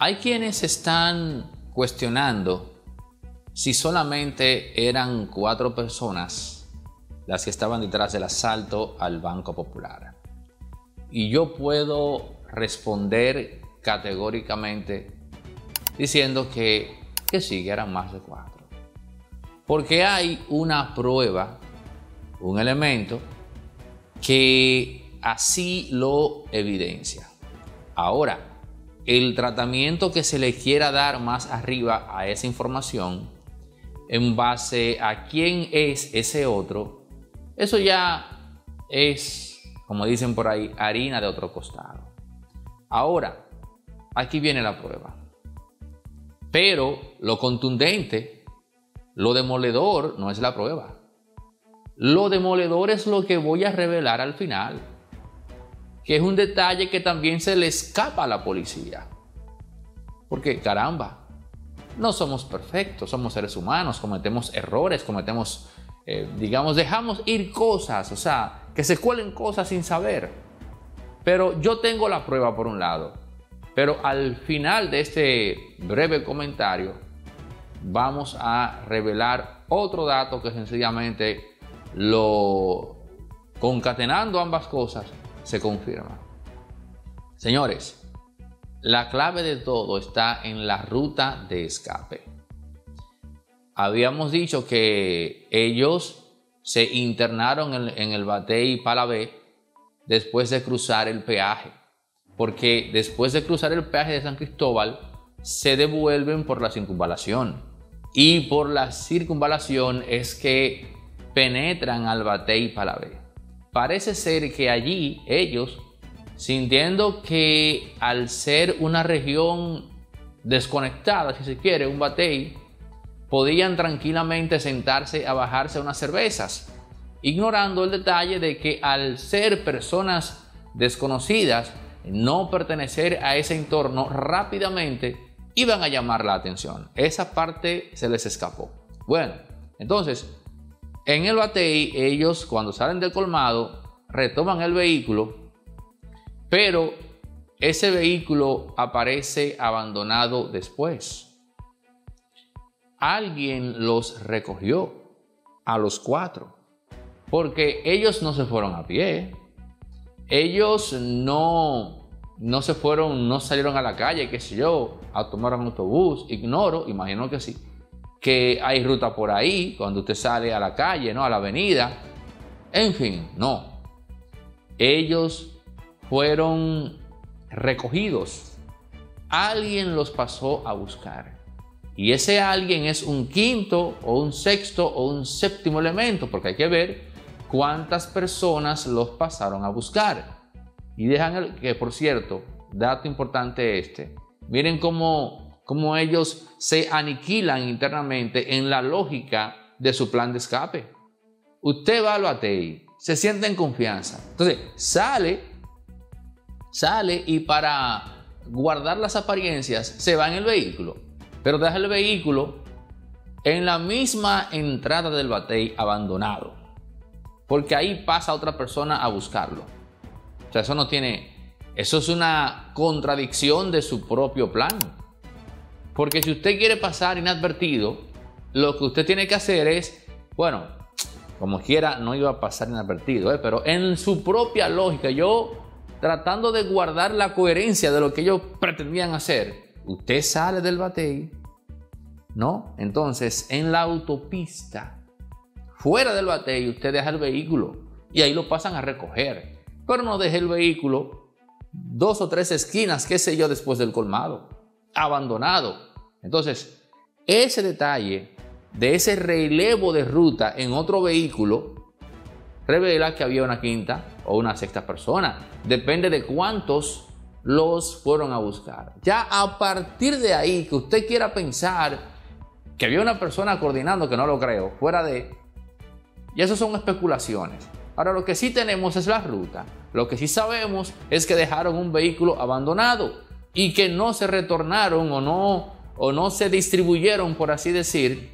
Hay quienes están cuestionando si solamente eran 4 personas las que estaban detrás del asalto al Banco Popular. Y yo puedo responder categóricamente diciendo que sí, eran más de 4. Porque hay una prueba, un elemento, que así lo evidencia. Ahora, el tratamiento que se le quiera dar más arriba a esa información, en base a quién es ese otro, eso ya es, como dicen por ahí, harina de otro costado. Ahora, aquí viene la prueba. Pero lo contundente, lo demoledor, no es la prueba. Lo demoledor es lo que voy a revelar al final, que es un detalle que también se le escapa a la policía. Porque, caramba, no somos perfectos, somos seres humanos, cometemos errores, cometemos, dejamos ir cosas, o sea, que se cuelen cosas sin saber. Pero yo tengo la prueba por un lado, pero al final de este breve comentario vamos a revelar otro dato que sencillamente concatenando ambas cosas, se confirma. Señores, la clave de todo está en la ruta de escape. Habíamos dicho que ellos se internaron en el Batey Palavé después de cruzar el peaje, porque después de cruzar el peaje de San Cristóbal se devuelven por la circunvalación, y por la circunvalación es que penetran al Batey Palavé. Parece ser que allí ellos, sintiendo que al ser una región desconectada, si se quiere, un batey, podían tranquilamente sentarse a bajarse unas cervezas, ignorando el detalle de que al ser personas desconocidas, no pertenecer a ese entorno, rápidamente iban a llamar la atención. Esa parte se les escapó. Bueno, entonces, en el batey, ellos cuando salen del colmado, retoman el vehículo, pero ese vehículo aparece abandonado después. Alguien los recogió a los 4, porque ellos no se fueron a pie. Ellos no salieron a la calle, qué sé yo, a tomar un autobús, ignoro, imagino que sí. Que hay ruta por ahí, cuando usted sale a la calle, ¿no? A la avenida. En fin, no. Ellos fueron recogidos. Alguien los pasó a buscar. Y ese alguien es un quinto o un sexto o un séptimo elemento, porque hay que ver cuántas personas los pasaron a buscar. Y dejan que, por cierto, dato importante este. Miren cómo ellos se aniquilan internamente en la lógica de su plan de escape. Usted va al batey, se siente en confianza. Entonces, sale y para guardar las apariencias se va en el vehículo, pero deja el vehículo en la misma entrada del batey abandonado, porque ahí pasa otra persona a buscarlo. O sea, eso es una contradicción de su propio plan. Porque si usted quiere pasar inadvertido, lo que usted tiene que hacer es, bueno, como quiera no iba a pasar inadvertido, pero en su propia lógica, yo tratando de guardar la coherencia de lo que ellos pretendían hacer, usted sale del batey, ¿no? Entonces, en la autopista, fuera del batey, usted deja el vehículo y ahí lo pasan a recoger. Pero no deje el vehículo 2 o 3 esquinas, qué sé yo, después del colmado, abandonado. Entonces, ese detalle de ese relevo de ruta en otro vehículo revela que había una 5ª o una 6ª persona. Depende de cuántos los fueron a buscar. Ya a partir de ahí, que usted quiera pensar que había una persona coordinando, que no lo creo, fuera de... Y eso son especulaciones. Ahora, lo que sí tenemos es la ruta. Lo que sí sabemos es que dejaron un vehículo abandonado y que no se retornaron o no se distribuyeron, por así decir,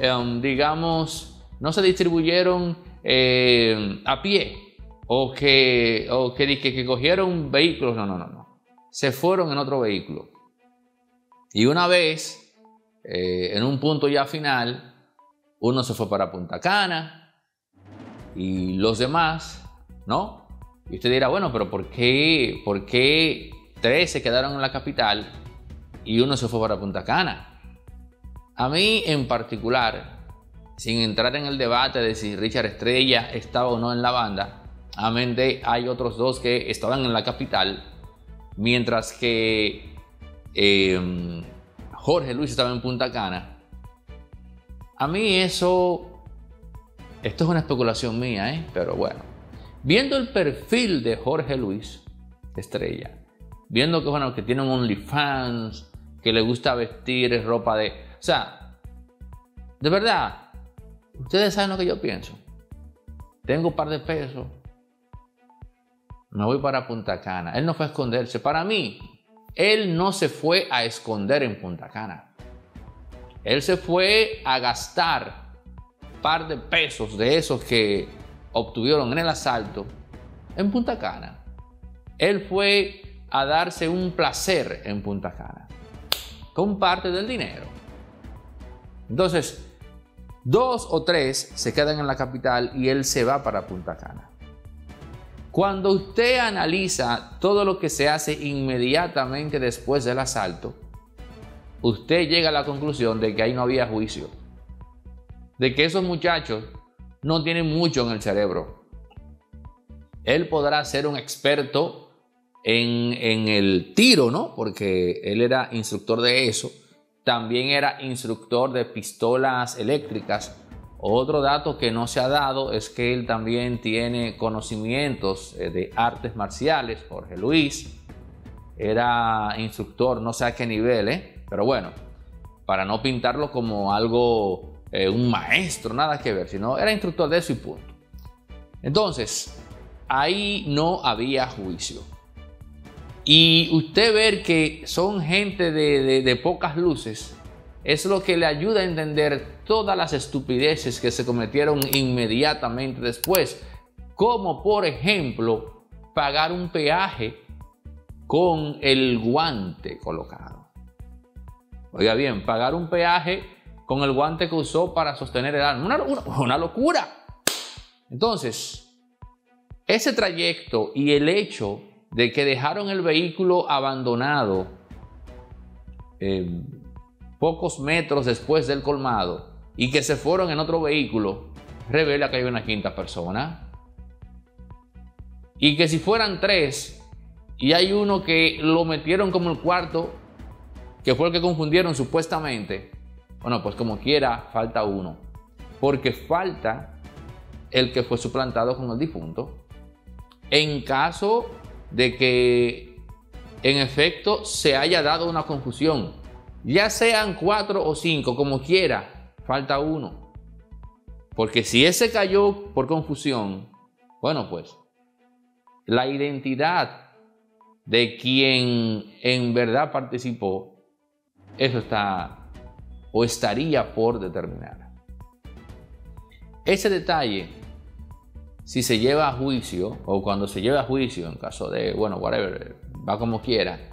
no se distribuyeron a pie o que cogieron vehículos, no, se fueron en otro vehículo. Y una vez, en un punto ya final, uno se fue para Punta Cana y los demás, ¿no? Y usted dirá, bueno, pero ¿por qué 3 se quedaron en la capital y uno se fue para Punta Cana? A mí en particular, sin entrar en el debate de si Richard Estrella estaba o no en la banda, obviamente hay otros dos que estaban en la capital, mientras que Jorge Luis estaba en Punta Cana. A mí esto es una especulación mía, pero bueno. Viendo el perfil de Jorge Luis Estrella, viendo que, bueno, que tiene un OnlyFans, que le gusta vestir ropa de... O sea, de verdad, ustedes saben lo que yo pienso. Tengo un par de pesos, me voy para Punta Cana. Él no fue a esconderse. Para mí, él no se fue a esconder en Punta Cana. Él se fue a gastar un par de pesos de esos que obtuvieron en el asalto en Punta Cana. Él fue a darse un placer en Punta Cana con parte del dinero. Entonces, 2 o 3 se quedan en la capital y él se va para Punta Cana. Cuando usted analiza todo lo que se hace inmediatamente después del asalto, usted llega a la conclusión de que ahí no había juicio, de que esos muchachos no tienen mucho en el cerebro. Él podrá ser un experto en el tiro, ¿no? Porque él era instructor de eso. También era instructor de pistolas eléctricas. Otro dato que no se ha dado es que él también tiene conocimientos de artes marciales. Jorge Luis era instructor, no sé a qué nivel, pero bueno, para no pintarlo como algo, un maestro, nada que ver, sino era instructor de eso y punto. Entonces, ahí no había juicio. Y usted ver que son gente de pocas luces es lo que le ayuda a entender todas las estupideces que se cometieron inmediatamente después. Como por ejemplo, pagar un peaje con el guante colocado. Oiga bien, pagar un peaje con el guante que usó para sostener el arma. Una locura. Entonces, ese trayecto y el hecho de que dejaron el vehículo abandonado pocos metros después del colmado y que se fueron en otro vehículo, revela que hay una quinta persona. Y que si fueran 3 y hay uno que lo metieron como el cuarto, que fue el que confundieron supuestamente, bueno, pues como quiera, falta uno. Porque falta el que fue suplantado con el difunto. En caso de que en efecto se haya dado una confusión, ya sean 4 o 5, como quiera, falta uno. Porque si ese cayó por confusión, bueno, pues la identidad de quien en verdad participó, eso está o estaría por determinar. Ese detalle, si se lleva a juicio, o cuando se lleva a juicio, en caso de, bueno, whatever, va como quiera.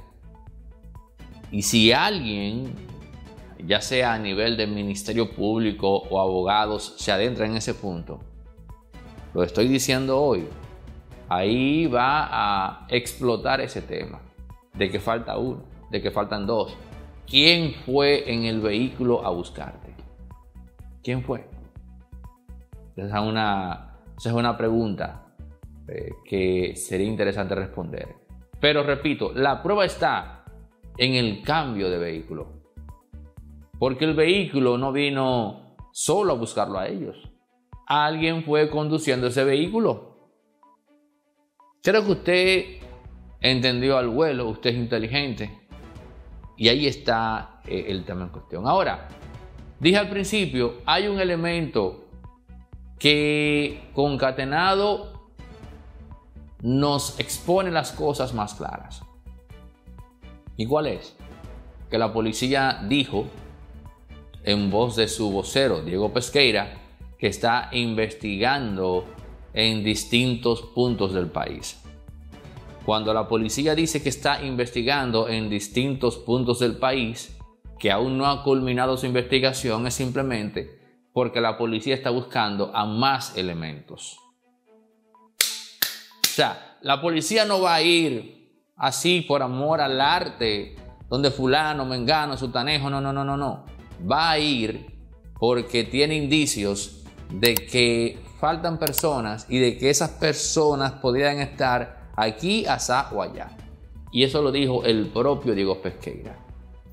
Y si alguien, ya sea a nivel del Ministerio Público o abogados, se adentra en ese punto, lo estoy diciendo hoy, ahí va a explotar ese tema, de que falta uno, de que faltan 2. ¿Quién fue en el vehículo a buscarte? ¿Quién fue? Esa es una pregunta que sería interesante responder. Pero repito, la prueba está en el cambio de vehículo. Porque el vehículo no vino solo a buscarlo a ellos. Alguien fue conduciendo ese vehículo. Creo que usted entendió al vuelo, usted es inteligente. Y ahí está el tema en cuestión. Ahora, dije al principio, hay un elemento que concatenado nos expone las cosas más claras. ¿Y cuál es? Que la policía dijo, en voz de su vocero, Diego Pesqueira, que está investigando en distintos puntos del país. Cuando la policía dice que está investigando en distintos puntos del país, que aún no ha culminado su investigación es simplemente porque la policía está buscando a más elementos. O sea, la policía no va a ir así por amor al arte, donde fulano, mengano, sutanejo, no. Va a ir porque tiene indicios de que faltan personas y de que esas personas podrían estar aquí, allá o allá. Y eso lo dijo el propio Diego Pesqueira.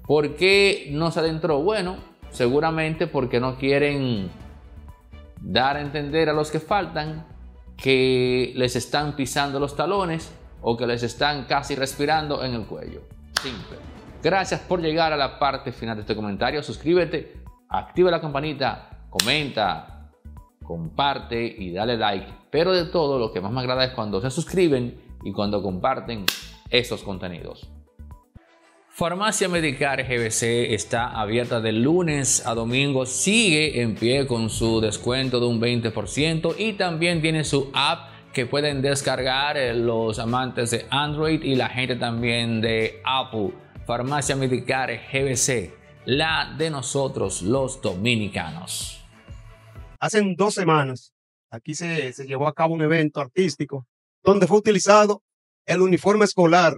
¿Por qué no se adentró? Bueno, seguramente porque no quieren dar a entender a los que faltan que les están pisando los talones o que les están casi respirando en el cuello. Simple. Gracias por llegar a la parte final de este comentario. Suscríbete, activa la campanita, comenta, comparte y dale like. Pero de todo, lo que más me agrada es cuando se suscriben y cuando comparten estos contenidos. Farmacia Medicar GBC está abierta de lunes a domingo, sigue en pie con su descuento de un 20% y también tiene su app que pueden descargar los amantes de Android y la gente también de Apple. Farmacia Medicar GBC, la de nosotros los dominicanos. Hace 2 semanas aquí se llevó a cabo un evento artístico donde fue utilizado el uniforme escolar,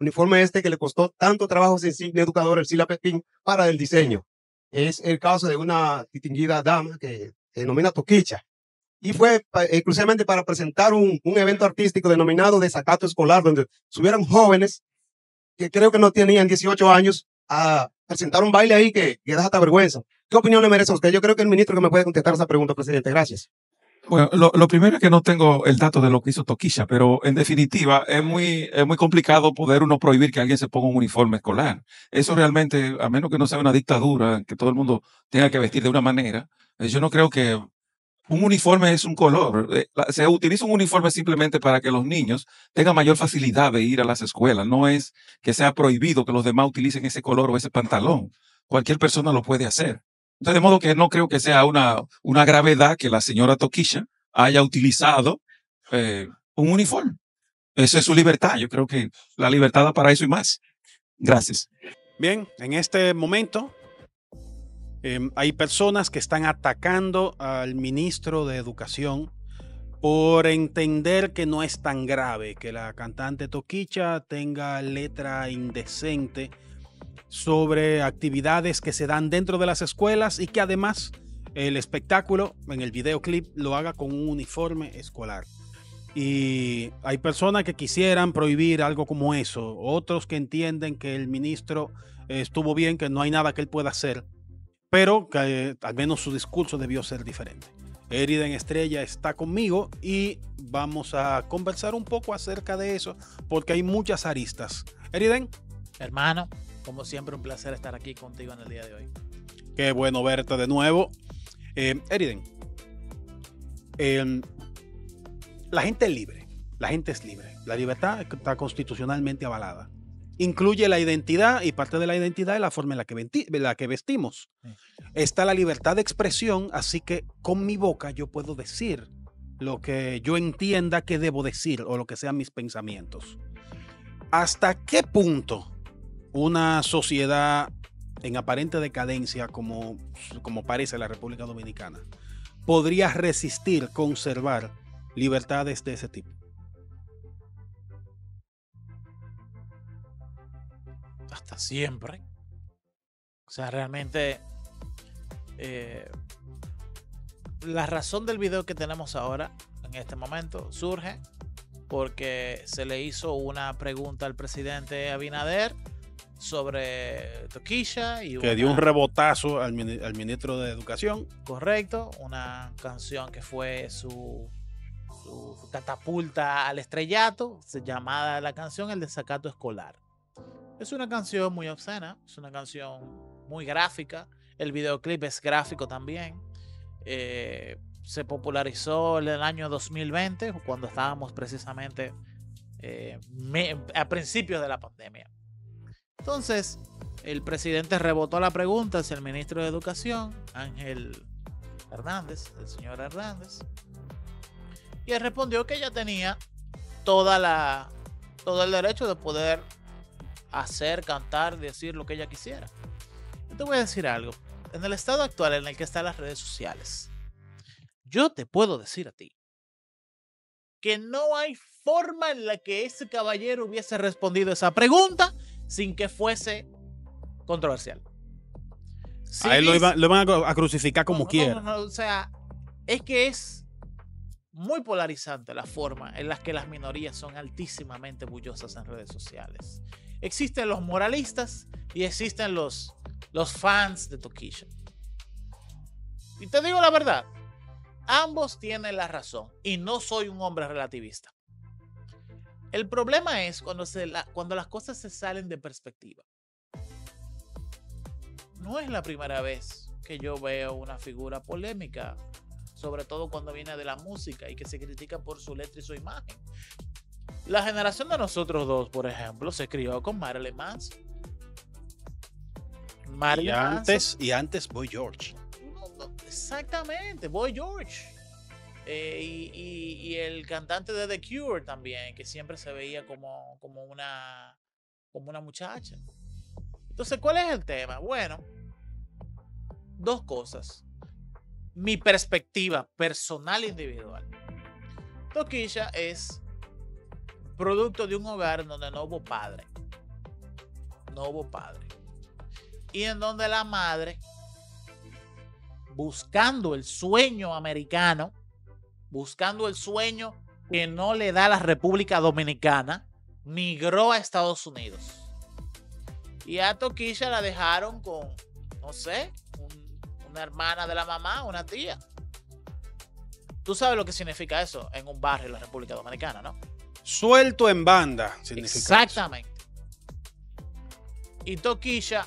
uniforme este que le costó tanto trabajo sin insigne educador, el Sila Pepín, para el diseño. Es el caso de una distinguida dama que se denomina Tokischa. Y fue exclusivamente para presentar un evento artístico denominado Desacato Escolar, donde subieron jóvenes que creo que no tenían 18 años a presentar un baile ahí que da hasta vergüenza. ¿Qué opinión le merece a usted? Yo creo que el ministro que me puede contestar esa pregunta, presidente. Gracias. Bueno, lo primero es que no tengo el dato de lo que hizo Tokischa, pero en definitiva es muy complicado poder uno prohibir que alguien se ponga un uniforme escolar. Eso realmente, a menos que no sea una dictadura, que todo el mundo tenga que vestir de una manera, yo no creo que un uniforme es un color. Se utiliza un uniforme simplemente para que los niños tengan mayor facilidad de ir a las escuelas. No es que sea prohibido que los demás utilicen ese color o ese pantalón. Cualquier persona lo puede hacer. Entonces, de modo que no creo que sea una gravedad que la señora Tokischa haya utilizado un uniforme. Esa es su libertad. Yo creo que la libertad da para eso y más. Gracias. Bien, en este momento hay personas que están atacando al ministro de Educación por entender que no es tan grave que la cantante Tokischa tenga letra indecente sobre actividades que se dan dentro de las escuelas y que además el espectáculo en el videoclip lo haga con un uniforme escolar. Y hay personas que quisieran prohibir algo como eso, otros que entienden que el ministro estuvo bien, que no hay nada que él pueda hacer, pero que al menos su discurso debió ser diferente. Jorge Estrella está conmigo y vamos a conversar un poco acerca de eso porque hay muchas aristas. Jorge, hermano, como siempre, un placer estar aquí contigo en el día de hoy. Qué bueno verte de nuevo. Eriden, la gente es libre. La gente es libre. La libertad está constitucionalmente avalada. Incluye la identidad y parte de la identidad es la forma en la que vestimos. Sí. Está la libertad de expresión, así que con mi boca yo puedo decir lo que yo entienda que debo decir o lo que sean mis pensamientos. ¿Hasta qué punto una sociedad en aparente decadencia como parece la República Dominicana podría resistir, conservar libertades de ese tipo? Hasta siempre. O sea, realmente la razón del video que tenemos ahora en este momento surge porque se le hizo una pregunta al presidente Abinader sobre Tokischa y que dio un rebotazo al ministro de Educación. Correcto, una canción que fue su catapulta al estrellato, llamada la canción El Desacato Escolar. Es una canción muy obscena, es una canción muy gráfica, el videoclip es gráfico también. Se popularizó en el año 2020, cuando estábamos precisamente a principios de la pandemia. Entonces, el presidente rebotó la pregunta hacia el ministro de Educación, Ángel Hernández, el señor Hernández, y él respondió que ella tenía todo el derecho de poder hacer, cantar, decir lo que ella quisiera. te voy a decir algo. En el estado actual en el que están las redes sociales, yo te puedo decir a ti que no hay forma en la que ese caballero hubiese respondido esa pregunta sin que fuese controversial. Si a él lo van a crucificar como quiera. O sea, es que es muy polarizante la forma en la que las minorías son altísimamente bullosas en redes sociales. Existen los moralistas y existen los fans de Tokischa. Y te digo la verdad, ambos tienen la razón y no soy un hombre relativista. El problema es cuando las cosas se salen de perspectiva. No es la primera vez que yo veo una figura polémica, sobre todo cuando viene de la música y que se critica por su letra y su imagen. La generación de nosotros dos, por ejemplo, se crió con Marilyn Manson. Y antes Boy George. Exactamente, Boy George. Y el cantante de The Cure también, que siempre se veía como una muchacha. Entonces, ¿cuál es el tema? Bueno, dos cosas. Mi perspectiva personal individual. Tokischa es producto de un hogar donde no hubo padre. No hubo padre. Y en donde la madre, buscando el sueño americano, buscando el sueño que no le da la República Dominicana, migró a Estados Unidos. Y a Tokischa la dejaron con, no sé, una hermana de la mamá, una tía. Tú sabes lo que significa eso en un barrio de la República Dominicana, ¿no? Suelto en banda significa. Exactamente. Eso. Y Tokischa,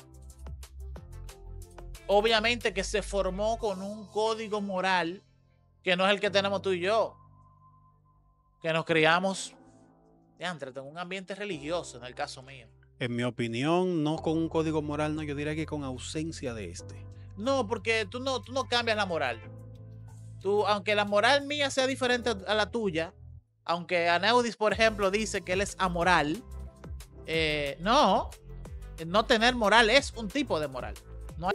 obviamente que se formó con un código moral que no es el que tenemos tú y yo. Que nos criamos, diantre, en un ambiente religioso, en el caso mío. En mi opinión, no con un código moral, no, yo diría que con ausencia de este. No, porque tú no cambias la moral. Aunque la moral mía sea diferente a la tuya, aunque Anaudis, por ejemplo, dice que él es amoral, no tener moral es un tipo de moral. No hay...